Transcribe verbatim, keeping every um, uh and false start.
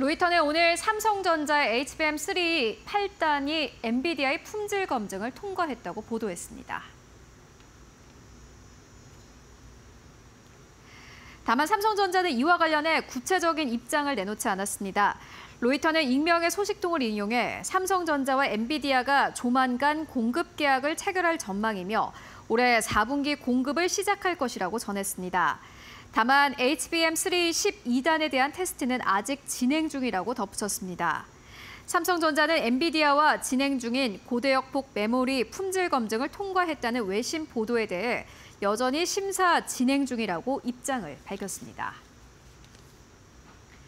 로이터는 오늘 삼성전자 에이치비엠 쓰리 팔 단이 엔비디아의 품질 검증을 통과했다고 보도했습니다. 다만 삼성전자는 이와 관련해 구체적인 입장을 내놓지 않았습니다. 로이터는 익명의 소식통을 인용해 삼성전자와 엔비디아가 조만간 공급 계약을 체결할 전망이며 올해 사 분기 공급을 시작할 것이라고 전했습니다. 다만 에이치비엠 쓰리 십이 단에 대한 테스트는 아직 진행 중이라고 덧붙였습니다. 삼성전자는 엔비디아와 진행 중인 고대역폭 메모리 품질 검증을 통과했다는 외신 보도에 대해 여전히 심사 진행 중이라고 입장을 밝혔습니다.